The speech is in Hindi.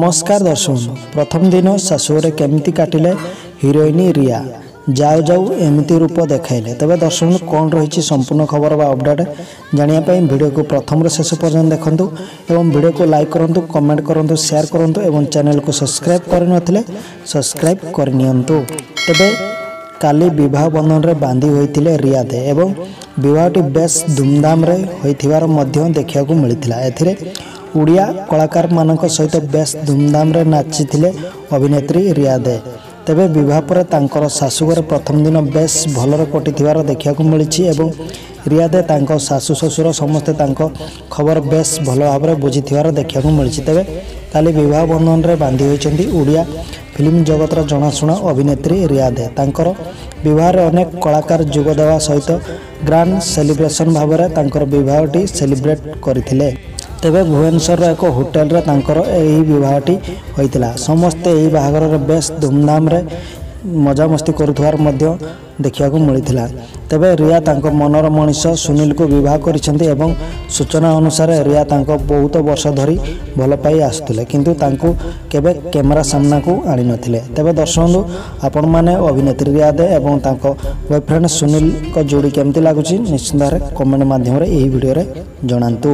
नमस्कार दर्शक प्रथम दिन शाशुघरे केमती काटिले हिरोइन रिया जाऊ जाऊ एमती रूप देखाइले तबे दर्शक कौन रही संपूर्ण खबर बा अपडेट जानापी वीडियो को प्रथम शेष पर्यंत देखंतु एवं वीडियो को लाइक करंतु कमेंट करंतु शेयर करंतु एवं चैनल को सब्सक्राइब कर नथिले सब्सक्राइब कर नियंतु। तबे काली विवाह बंधन रे बांधी होइतिले रिया दे एवं विवाहटी बेस धूमधाम रे होइथिबार मध्य देखिया को मिलिथिला। एथिरे उड़िया कलाकार मानक सहित बेस धूमधाम रे नाचिथिले अभिनेत्री रिया दे। तेबे विवाह पर तांकर सासुघर प्रथम दिन बेस भलर कटिथिबार देखिया को मिलिछि एवं रिया दे तांको सासु ससुर समस्ते तांको खबर बेस भल भाव में बुझीथिबार देखिया को मिलिछि। तेबे काली विवाह बंधन रे बांधी होइचंती उड़िया फिल्म जगतर जनाशुना अभिनेत्री रिया दे। तांकर विवाह रे अनेक कलाकार जोगदेवा सहित ग्रांड सेलिब्रेशन भाव में तांकर विवाहटी सेलिब्रेट करथिले। तेबे भुवनेश्वर एक होटेल रे तांकर एही विवाहटी होइतिला। समस्ते एही बाहागर रे बेस धूमधाम रे मजा मस्ती करुथुवार मध्य देखिया को मिलिथिला। तेबे रिया तांको मनर मनीष सुनील को विवाह करिसेंती एवं सूचना अनुसार रिया तांको बहुत वर्ष धरी भल पाई आसुथिले किंतु तांको केबे कैमरा सामना को आनी नथिले। तेबे दर्शकंदो आपण माने अभिनेत्री रिया दे एवं तांको बॉयफ्रेंड सुनील को जोड़ी केमती लागुछि निश्चित भारे कमेंट माध्यम रे एही वीडियो रे जणांतु।